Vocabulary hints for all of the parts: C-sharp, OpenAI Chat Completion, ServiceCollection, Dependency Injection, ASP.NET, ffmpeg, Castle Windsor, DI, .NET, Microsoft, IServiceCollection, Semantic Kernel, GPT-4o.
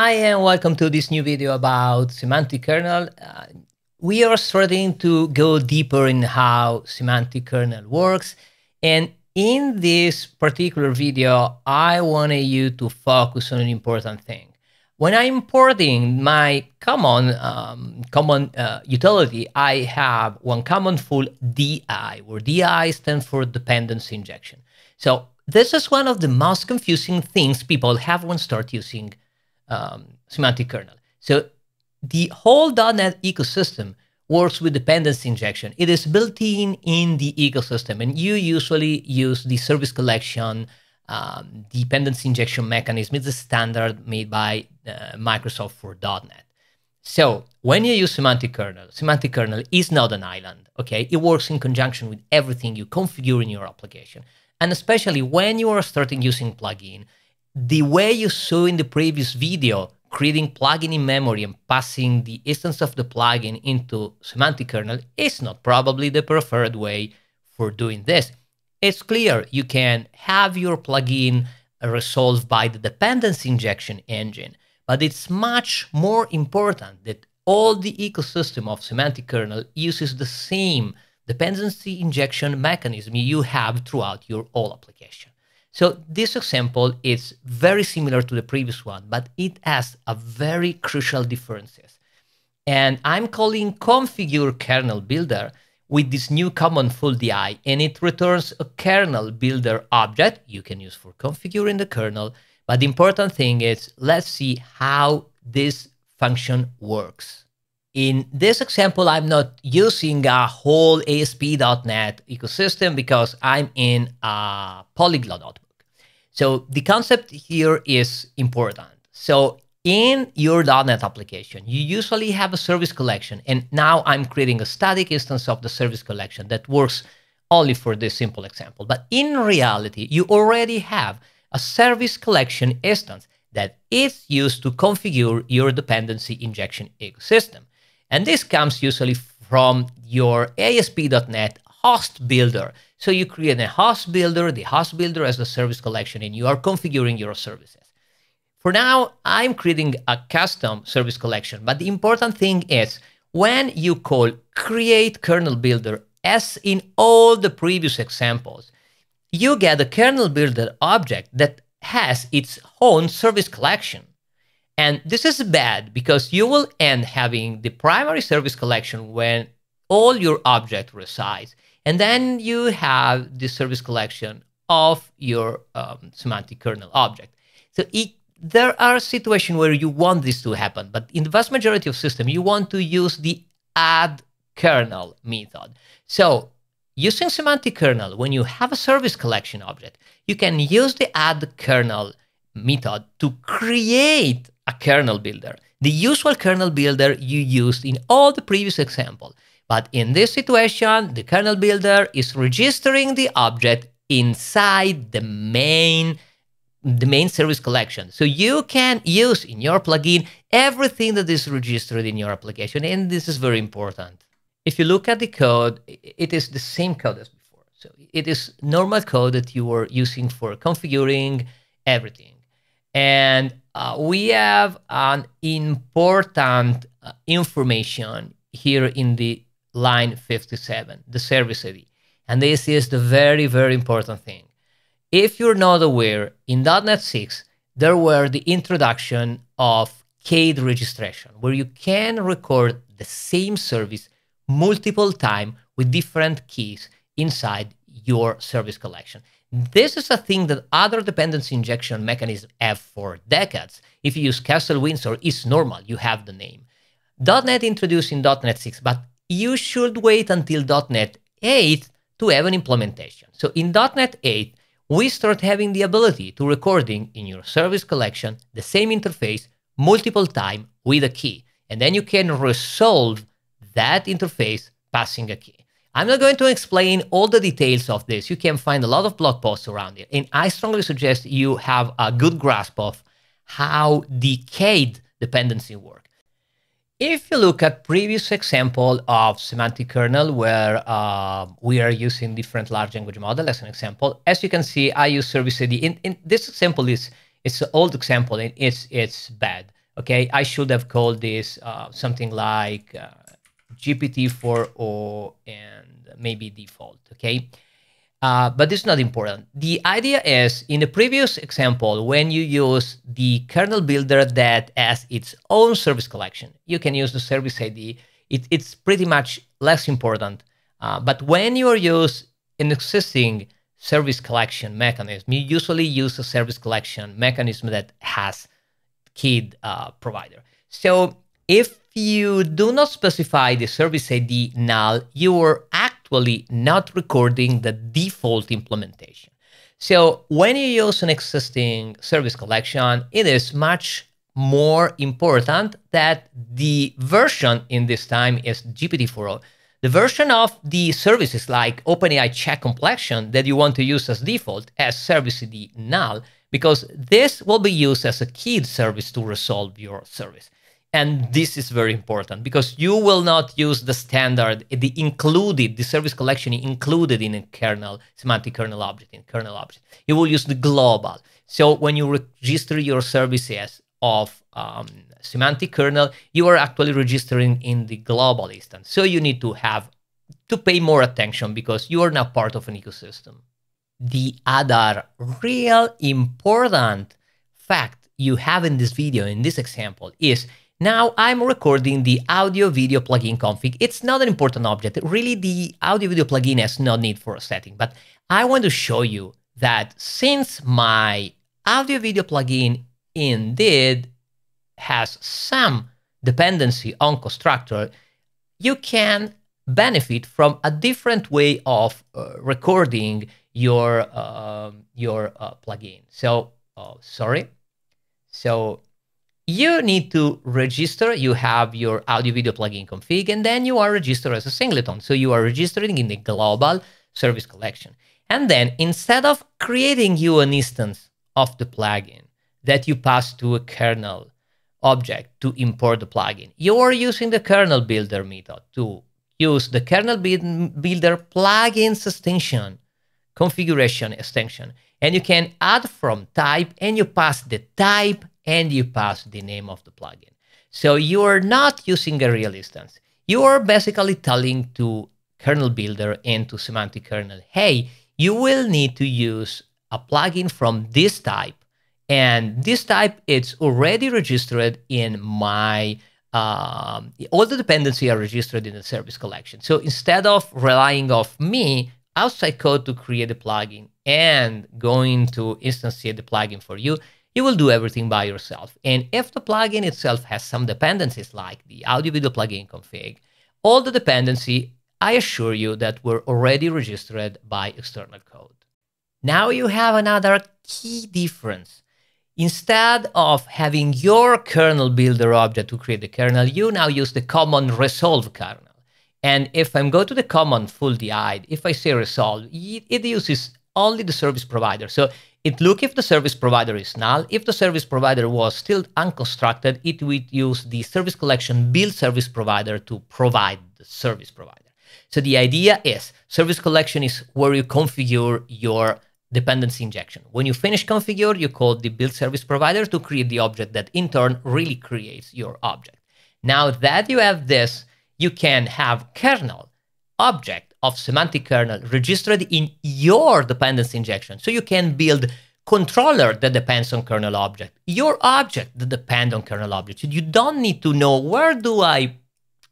Hi, and welcome to this new video about Semantic Kernel. We are starting to go deeper in how Semantic Kernel works. And in this particular video, I wanted you to focus on an important thing. When I'm importing my common, utility, I have one common full DI, where DI stands for Dependency Injection. So this is one of the most confusing things people have when start using semantic kernel. So the whole .NET ecosystem works with dependency injection. It is built in the ecosystem, and you usually use the service collection dependency injection mechanism. It's a standard made by Microsoft for .NET. So when you use semantic kernel is not an island, okay? It works in conjunction with everything you configure in your application. And especially when you are starting using plugin, the way you saw in the previous video, creating plugin in memory and passing the instance of the plugin into semantic kernel is not probably the preferred way for doing this. It's clear you can have your plugin resolved by the dependency injection engine, but it's much more important that all the ecosystem of semantic kernel uses the same dependency injection mechanism you have throughout your whole application. So this example is very similar to the previous one, but it has a very crucial differences. And I'm calling configure kernel builder with this new command full DI, and it returns a kernel builder object you can use for configuring the kernel. But the important thing is, let's see how this function works. In this example, I'm not using a whole ASP.NET ecosystem because I'm in a polyglot notebook. So the concept here is important. So in your .NET application, you usually have a service collection. And now I'm creating a static instance of the service collection that works only for this simple example. But in reality, you already have a service collection instance that is used to configure your dependency injection ecosystem. And this comes usually from your ASP.NET host builder. So you create a host builder, the host builder as a service collection, and you are configuring your services. For now, I'm creating a custom service collection, but the important thing is when you call create kernel builder, as in all the previous examples, you get a kernel builder object that has its own service collection. And this is bad because you will end having the primary service collection when all your object resides. And then you have the service collection of your semantic kernel object. So there are situations where you want this to happen, but in the vast majority of systems, you want to use the add kernel method. So using semantic kernel, when you have a service collection object, you can use the add kernel method to create a kernel builder, the usual kernel builder you used in all the previous example. But in this situation, the kernel builder is registering the object inside the main service collection. So you can use in your plugin everything that is registered in your application. And this is very important. If you look at the code, it is the same code as before. So it is normal code that you were using for configuring everything. And we have an important information here in the line 57, the service ID. And this is the very, very important thing. If you're not aware, in .NET 6, there were the introduction of cade registration, where you can record the same service multiple times with different keys inside your service collection. This is a thing that other dependency injection mechanisms have for decades. If you use Castle Windsor, it's normal, you have the name. .NET introduced in .NET 6, but you should wait until .NET 8 to have an implementation. So in .NET 8, we start having the ability to recording in your service collection the same interface multiple times with a key. And then you can resolve that interface passing a key. I'm not going to explain all the details of this. You can find a lot of blog posts around it. And I strongly suggest you have a good grasp of how the cade dependency works. If you look at previous example of semantic kernel where we are using different large language model as an example, as you can see, I use service ID. In this example, it's an old example and it's bad. Okay, I should have called this something like GPT-4o and maybe default, okay? But it's not important. The idea is, in the previous example, when you use the kernel builder that has its own service collection, you can use the service ID. It's pretty much less important. But when you use an existing service collection mechanism, you usually use a service collection mechanism that has kid provider. So if you do not specify the service ID null, you are actually not recording the default implementation. So when you use an existing service collection, it is much more important that the version in this time is GPT-4o. The version of the services like OpenAI Chat Completion that you want to use as default as service ID null, because this will be used as a kid service to resolve your service. And this is very important because you will not use the standard, the service collection included in a kernel, semantic kernel object, in kernel object. You will use the global. So when you register your services of semantic kernel, you are actually registering in the global instance. So you need to have to pay more attention because you are now part of an ecosystem. The other real important fact you have in this video, in this example, is now I'm recording the audio video plugin config. It's not an important object. Really, the audio video plugin has no need for a setting, but I want to show you that since my audio video plugin indeed has some dependency on constructor, you can benefit from a different way of recording your plugin. So, So you need to register, you have your audio video plugin config, and then you are registered as a singleton. So you are registering in the global service collection. And then instead of creating you an instance of the plugin that you pass to a kernel object to import the plugin, you are using the kernel builder method to use the kernel builder plugins extension, configuration extension. And you can add from type, and you pass the type, and you pass the name of the plugin. So you are not using a real instance. You are basically telling to kernel builder and to semantic kernel, hey, you will need to use a plugin from this type. And this type, it's already registered in my, all the dependencies are registered in the service collection. So instead of relying off me, outside code to create a plugin and going to instantiate the plugin for you, you will do everything by yourself. And if the plugin itself has some dependencies like the audio video plugin config, all the dependency, I assure you that were already registered by external code. Now you have another key difference. Instead of having your kernel builder object to create the kernel, you now use the common resolve kernel. And if I go to the common full DI, if I say resolve, it uses only the service provider. So it looks if the service provider is null. If the service provider was still unconstructed, it would use the service collection build service provider to provide the service provider. So the idea is service collection is where you configure your dependency injection. When you finish configure, you call the build service provider to create the object that in turn really creates your object. Now that you have this, you can have kernel object of semantic kernel registered in your dependency injection. So you can build controller that depends on kernel object, your object that depends on kernel object. You don't need to know where do I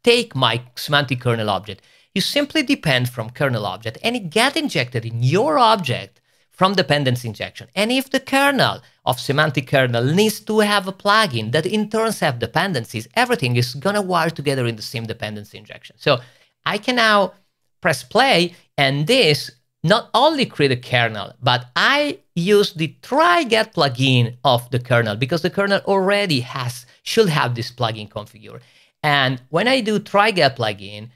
take my semantic kernel object. You simply depend from kernel object and it gets injected in your object from dependency injection. And if the kernel of semantic kernel needs to have a plugin that in turn have dependencies, everything is going to wire together in the same dependency injection. So I can now press play, and this not only create a kernel, but I use the try get plugin of the kernel because the kernel already should have this plugin configured. And when I do try get plugin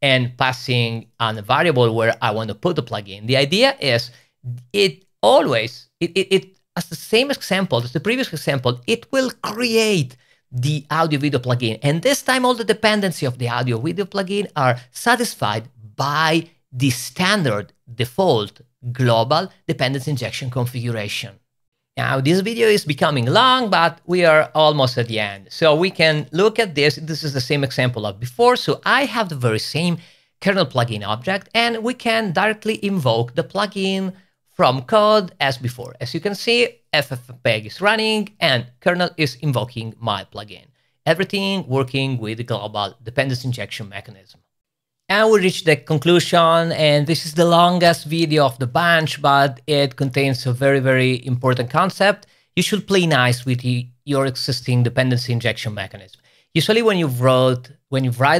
and passing on a variable where I want to put the plugin, the idea is it as the same example as the previous example, it will create the audio video plugin. And this time all the dependency of the audio video plugin are satisfied by the standard default global dependency injection configuration. Now, this video is becoming long, but we are almost at the end. So we can look at this. This is the same example of before. So I have the very same kernel plugin object, and we can directly invoke the plugin from code as before. As you can see, ffmpeg is running and kernel is invoking my plugin. Everything working with the global dependency injection mechanism. And we reach the conclusion, and this is the longest video of the bunch, but it contains a very, very important concept. You should play nice with your existing dependency injection mechanism. Usually when you write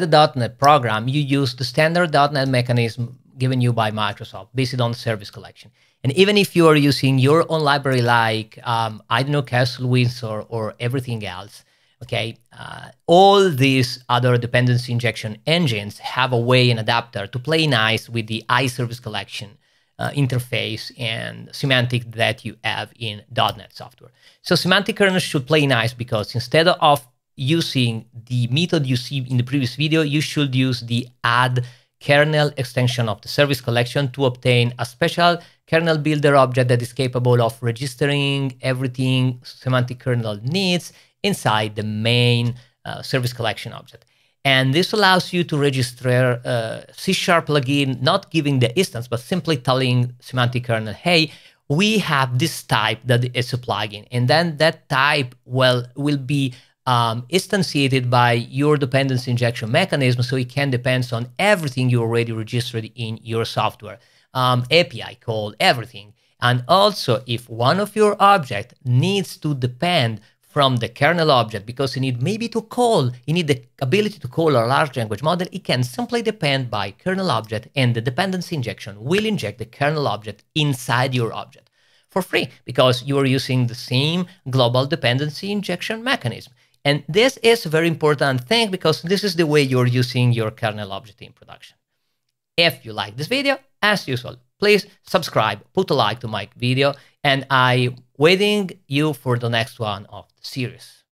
a .NET program, you use the standard .NET mechanism given you by Microsoft based on service collection. And even if you are using your own library like, I don't know, Castle Windsor or everything else, okay, all these other dependency injection engines have a way, an adapter, to play nice with the IServiceCollection interface and semantic that you have in .NET software. So Semantic Kernel should play nice because instead of using the method you see in the previous video, you should use the add kernel extension of the service collection to obtain a special kernel builder object that is capable of registering everything Semantic Kernel needs inside the main service collection object. And this allows you to register a C-sharp plugin, not giving the instance, but simply telling Semantic Kernel, hey, we have this type that is a plugin. And then that type will be instantiated by your dependency injection mechanism, so it can depend on everything you already registered in your software, API call, everything. And also, if one of your objects needs to depend from the kernel object, because you need maybe to call, you need the ability to call a large language model, it can simply depend by kernel object, and the dependency injection will inject the kernel object inside your object for free, because you are using the same global dependency injection mechanism. And this is a very important thing, because this is the way you're using your kernel object in production. If you like this video, as usual, please subscribe, put a like to my video, and I'm waiting you for the next one of the series.